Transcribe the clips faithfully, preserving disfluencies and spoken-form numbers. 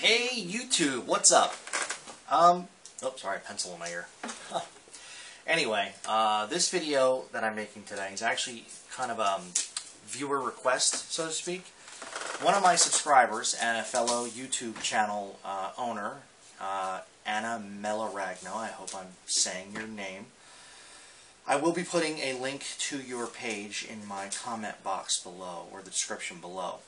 Hey YouTube, what's up? Um, oh, sorry, pencil in my ear. Anyway, uh, this video that I'm making today is actually kind of a um, viewer request, so to speak. One of my subscribers and a fellow YouTube channel uh, owner, uh, Anna Melaragno, I hope I'm saying your name. I will be putting a link to your page in my comment box below, or the description below.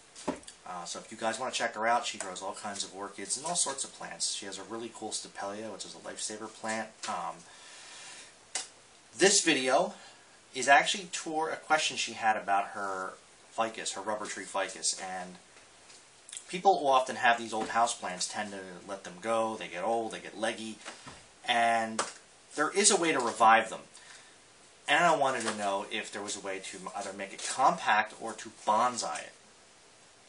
Uh, so if you guys want to check her out, she grows all kinds of orchids and all sorts of plants. She has a really cool Stipelia, which is a lifesaver plant. Um, this video is actually toward a question she had about her ficus, her rubber tree ficus. And people who often have these old houseplants tend to let them go. They get old, they get leggy. And there is a way to revive them. And I wanted to know if there was a way to either make it compact or to bonsai it.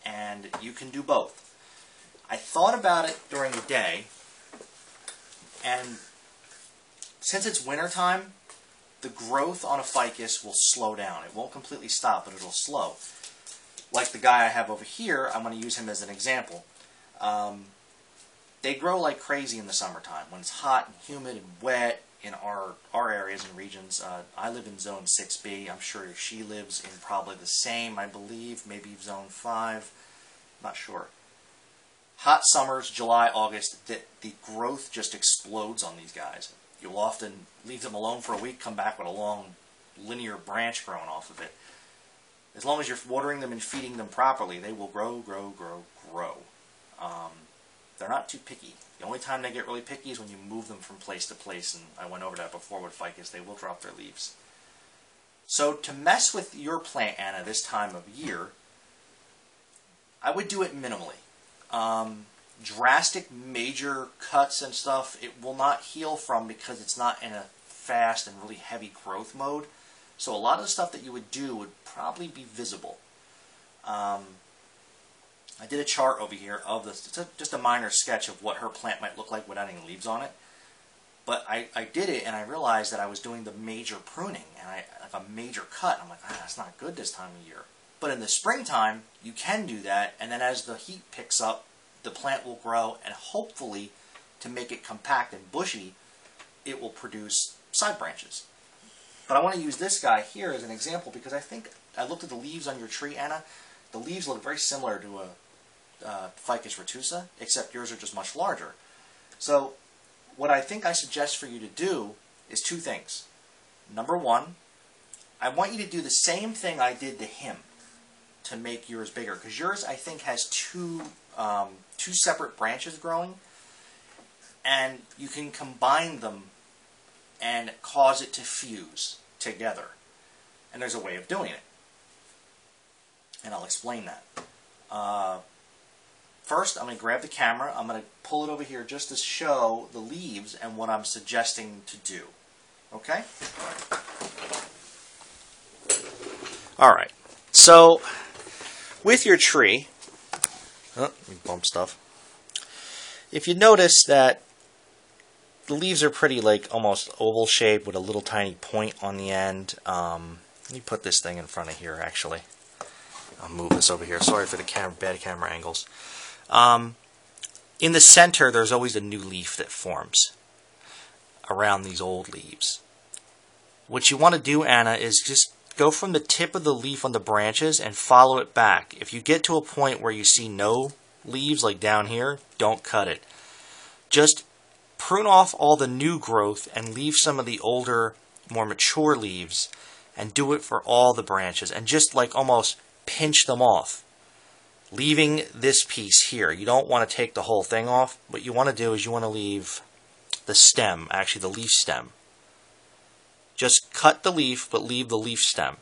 And you can do both. I thought about it during the day, and since it's winter time, the growth on a ficus will slow down. It won't completely stop, but it'll slow. Like the guy I have over here, I'm going to use him as an example. Um, they grow like crazy in the summertime when it's hot and humid and wet in our, our areas and regions. Uh, I live in Zone six B. I'm sure she lives in probably the same, I believe, maybe Zone five. Not sure. Hot summers, July, August, the, the growth just explodes on these guys. You'll often leave them alone for a week, come back with a long linear branch growing off of it. As long as you're watering them and feeding them properly, they will grow, grow, grow, grow. Um, They're not too picky. The only time they get really picky is when you move them from place to place, and I went over that before with ficus, they will drop their leaves. So to mess with your plant, Anna, this time of year, I would do it minimally. Um, drastic major cuts and stuff, it will not heal from because it's not in a fast and really heavy growth mode. So a lot of the stuff that you would do would probably be visible. Um, I did a chart over here of this, just a minor sketch of what her plant might look like without any leaves on it. But I, I did it and I realized that I was doing the major pruning, and I, like a major cut. I'm like, ah, that's not good this time of year. But in the springtime, you can do that, and then as the heat picks up, the plant will grow, and hopefully, to make it compact and bushy, it will produce side branches. But I want to use this guy here as an example because I think, I looked at the leaves on your tree, Anna. The leaves look very similar to a Uh, ficus retusa, except yours are just much larger. So what I think I suggest for you to do is two things. Number one, I want you to do the same thing I did to him to make yours bigger, because yours I think has two um, two separate branches growing, and you can combine them and cause it to fuse together. And there's a way of doing it, and I'll explain that. Uh, First, I'm going to grab the camera, I'm going to pull it over here just to show the leaves and what I'm suggesting to do. Okay? Alright, so with your tree, oh, let me bump stuff. If you notice that the leaves are pretty like almost oval shaped with a little tiny point on the end. Um, let me put this thing in front of here actually. I'll move this over here. Sorry for the cam- bad camera angles. Um, in the center, there's always a new leaf that forms around these old leaves. What you want to do, Anna, is just go from the tip of the leaf on the branches and follow it back. If you get to a point where you see no leaves, like down here, don't cut it. Just prune off all the new growth and leave some of the older, more mature leaves, and do it for all the branches, and just like almost pinch them off, leaving this piece here. You don't want to take the whole thing off. What you want to do is you want to leave the stem, actually the leaf stem. Just cut the leaf, but leave the leaf stem.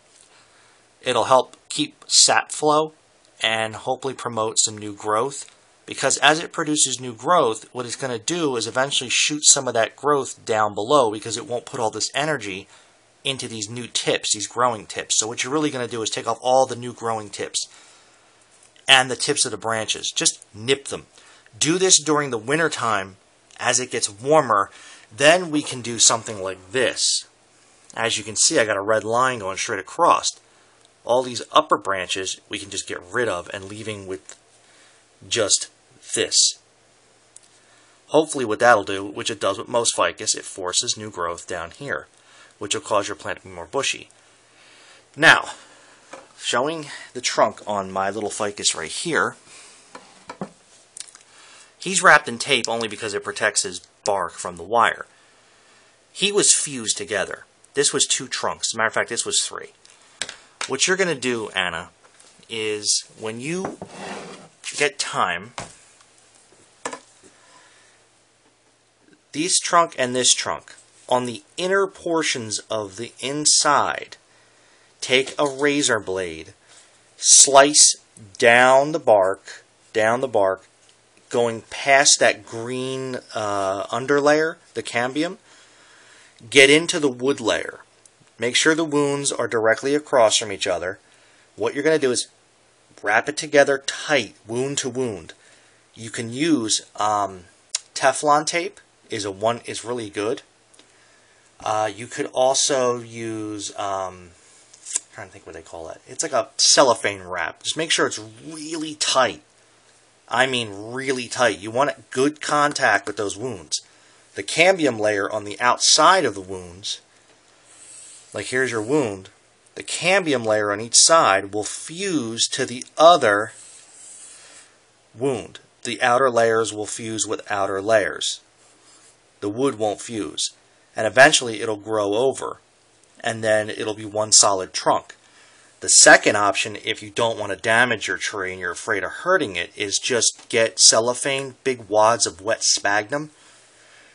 It'll help keep sap flow and hopefully promote some new growth, because as it produces new growth, what it's going to do is eventually shoot some of that growth down below, because it won't put all this energy into these new tips, these growing tips. So what you're really going to do is take off all the new growing tips and the tips of the branches. Just nip them. Do this during the winter time as it gets warmer. Then we can do something like this. As you can see, I got a red line going straight across. All these upper branches we can just get rid of and leaving with just this. Hopefully what that'll do, which it does with most ficus, it forces new growth down here, which will cause your plant to be more bushy. Now, showing the trunk on my little ficus right here, he's wrapped in tape only because it protects his bark from the wire. He was fused together. This was two trunks. As a matter of fact, this was three. What you're going to do, Anna, is when you get time, these trunk and this trunk, on the inner portions of the inside, take a razor blade, slice down the bark, down the bark, going past that green uh, underlayer, the cambium, get into the wood layer. Make sure the wounds are directly across from each other. What you're going to do is wrap it together tight, wound to wound. You can use um, Teflon tape. Is a one is really good. Uh, you could also use um, I'm trying to think what they call it. It's like a cellophane wrap. Just make sure it's really tight. I mean, really tight. You want good contact with those wounds. The cambium layer on the outside of the wounds. Like here's your wound, the cambium layer on each side will fuse to the other wound. The outer layers will fuse with outer layers. The wood won't fuse. And eventually it'll grow over. And then it'll be one solid trunk. The second option, if you don't want to damage your tree and you're afraid of hurting it, is just get cellophane, big wads of wet sphagnum.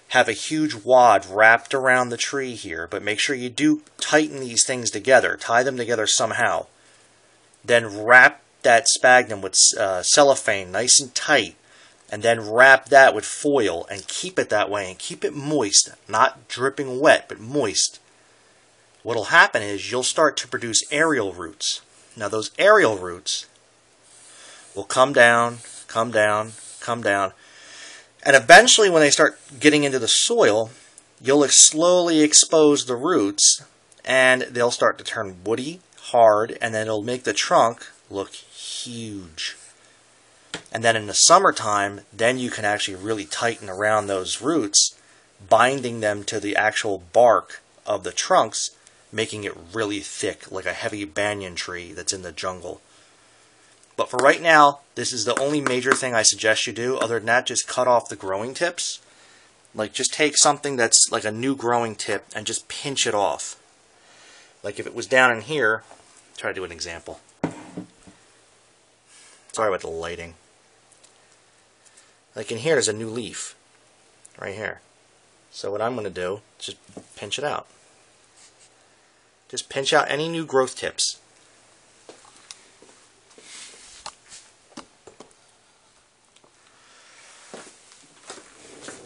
Have a huge wad wrapped around the tree here, but make sure you do tighten these things together. Tie them together somehow. Then wrap that sphagnum with uh, cellophane nice and tight, and then wrap that with foil and keep it that way and keep it moist, not dripping wet, but moist. What'll happen is you'll start to produce aerial roots. Now those aerial roots will come down, come down, come down, and eventually when they start getting into the soil, you'll slowly expose the roots and they'll start to turn woody, hard, and then it'll make the trunk look huge. And then in the summertime, then you can actually really tighten around those roots, binding them to the actual bark of the trunks, making it really thick, like a heavy banyan tree that's in the jungle. But for right now, this is the only major thing I suggest you do. Other than that, just cut off the growing tips. Like, just take something that's like a new growing tip and just pinch it off. Like if it was down in here, try to do an example. Sorry about the lighting. Like in here, there's a new leaf. Right here. So what I'm going to do is just pinch it out. Just pinch out any new growth tips.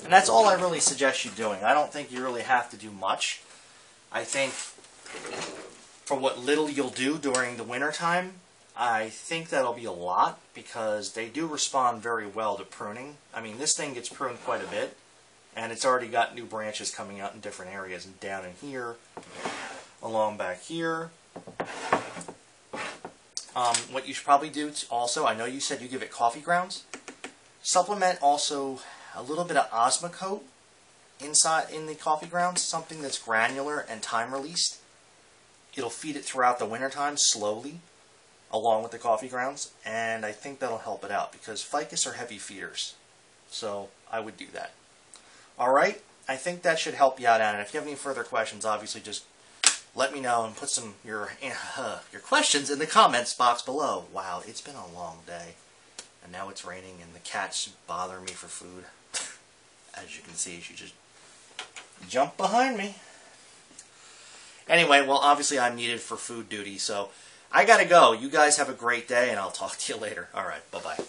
And that's all I really suggest you doing. I don't think you really have to do much. I think for what little you'll do during the winter time, I think that'll be a lot because they do respond very well to pruning. I mean, this thing gets pruned quite a bit, and it's already got new branches coming out in different areas, and down in here, along back here. Um, what you should probably do also, I know you said you give it coffee grounds. Supplement also a little bit of Osmocote inside in the coffee grounds, something that's granular and time released. It'll feed it throughout the wintertime slowly, along with the coffee grounds, and I think that'll help it out because ficus are heavy feeders. So I would do that. Alright, I think that should help you out, Anna. If you have any further questions, obviously just let me know and put some your uh, your questions in the comments box below. Wow, it's been a long day. And now it's raining and the cats bother me for food. As you can see, she just jumped behind me. Anyway, well, obviously I'm needed for food duty, so I gotta go. You guys have a great day, and I'll talk to you later. All right, bye-bye.